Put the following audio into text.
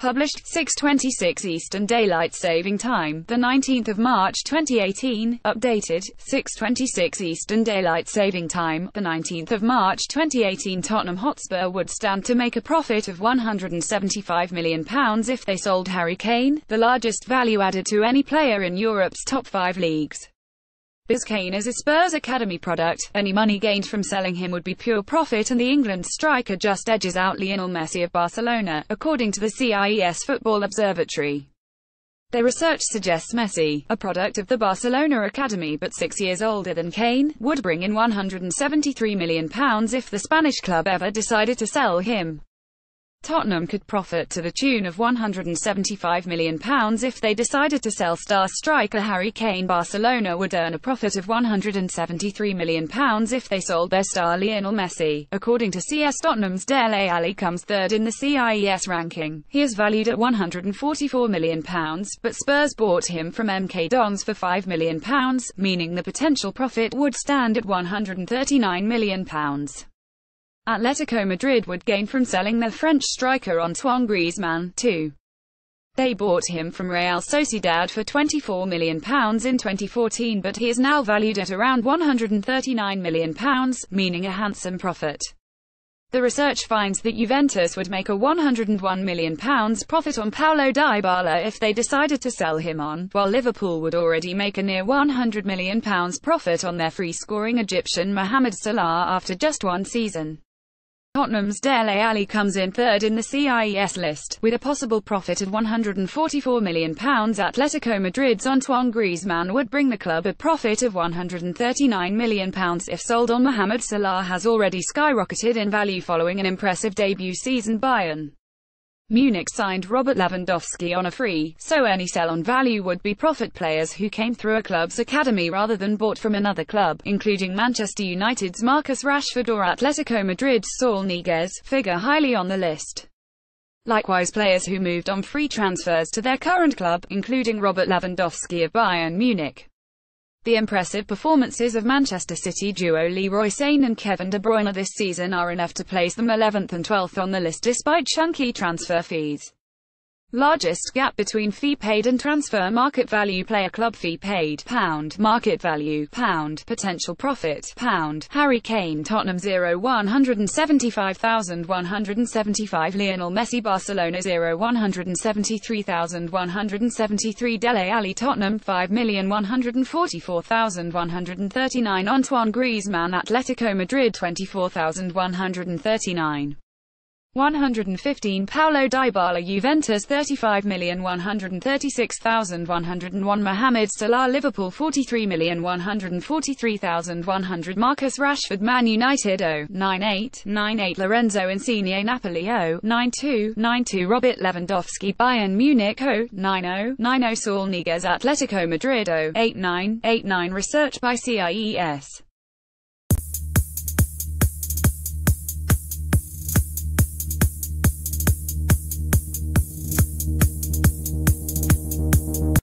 published 6:26 Eastern Daylight Saving Time, the 19th of March 2018, updated 6:26 Eastern Daylight Saving Time, the 19th of March 2018. Tottenham Hotspur would stand to make a profit of £175 million if they sold Harry Kane, the largest value added to any player in Europe's top 5 leagues. Because Kane is a Spurs Academy product, any money gained from selling him would be pure profit, and the England striker just edges out Lionel Messi of Barcelona, according to the CIES Football Observatory. Their research suggests Messi, a product of the Barcelona Academy but 6 years older than Kane, would bring in £173 million if the Spanish club ever decided to sell him. Tottenham could profit to the tune of £175 million if they decided to sell star striker Harry Kane. Barcelona would earn a profit of £173 million if they sold their star Lionel Messi, according to CS. Tottenham's Dele Alli comes third in the CIES ranking. He is valued at £144 million, but Spurs bought him from MK Dons for £5 million, meaning the potential profit would stand at £139 million. Atletico Madrid would gain from selling their French striker Antoine Griezmann, too. They bought him from Real Sociedad for £24 million in 2014, but he is now valued at around £139 million, meaning a handsome profit. The research finds that Juventus would make a £101 million profit on Paulo Dybala if they decided to sell him on, while Liverpool would already make a near £100 million profit on their free-scoring Egyptian Mohamed Salah after just one season. Tottenham's Dele Alli comes in third in the CIES list, with a possible profit of £144 million. Atletico Madrid's Antoine Griezmann would bring the club a profit of £139 million if sold on. Mohamed Salah has already skyrocketed in value following an impressive debut season. Bayern Munich signed Robert Lewandowski on a free, so any sell-on value would be profit. Players who came through a club's academy rather than bought from another club, including Manchester United's Marcus Rashford or Atletico Madrid's Saul Niguez, figure highly on the list. Likewise, players who moved on free transfers to their current club, including Robert Lewandowski of Bayern Munich. The impressive performances of Manchester City duo Leroy Sane and Kevin De Bruyne this season are enough to place them 11th and 12th on the list despite chunky transfer fees. Largest gap between fee paid and transfer market value: player club fee paid £, market value £, potential profit £. Harry Kane, Tottenham 0 175,175. Lionel Messi, Barcelona 0 173,173. Dele Alli, Tottenham 5,144,139. Antoine Griezmann, Atletico Madrid 24,139,115. Paulo Dybala, Juventus 35,136,101. Mohamed Salah, Liverpool 43,143,100. Marcus Rashford, Man United 0.9898. Lorenzo Insigne, Napoli 0.9292. Robert Lewandowski, Bayern Munich 0.9090. Saul Niguez, Atletico Madrid 0.8989. Research by CIES.